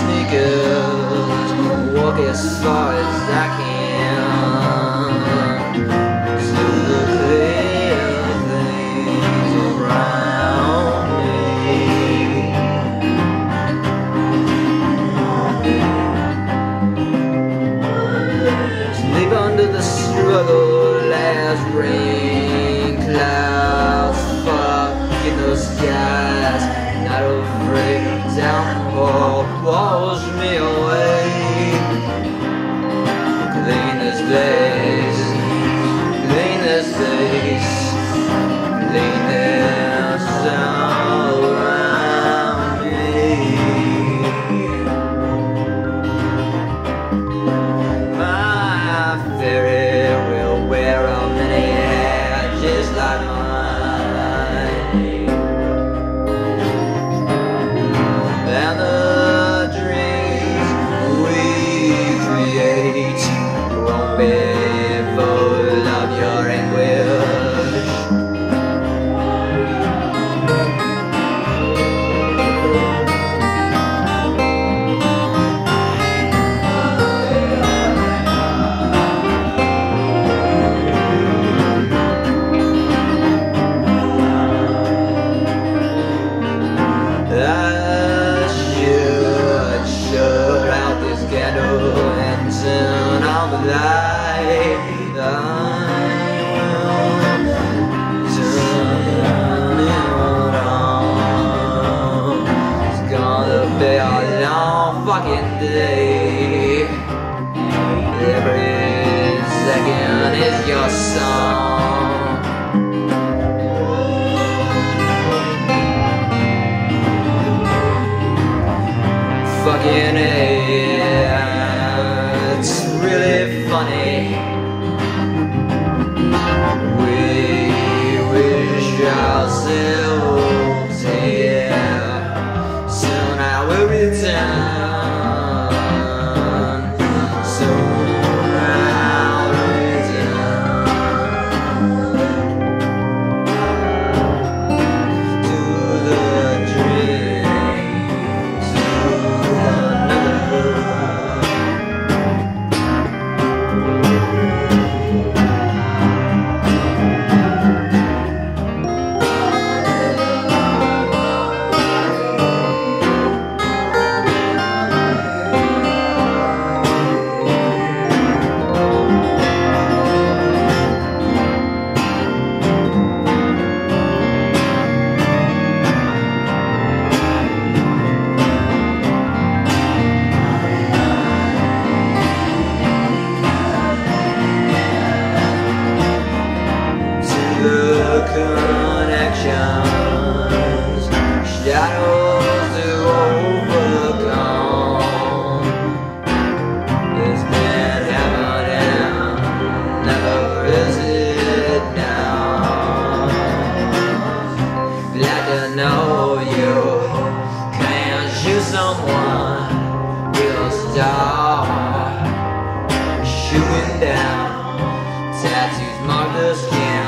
sneakers, walk as far as I can, to the clear things around me. Sleep under the struggle as rain clouds fuck in the skies, not afraid down. Wash me away, clean this place, clean this all around me. My fairy will wear a many hats just like mine, and the fucking day, every second is your song. Fucking A, it's really funny. We wish ourselves here, soon I will return. Connections, shadows to overcome. It's been heaven and never is it now. Glad to know you can't shoot someone with a star, shooting down tattoos mark the skin.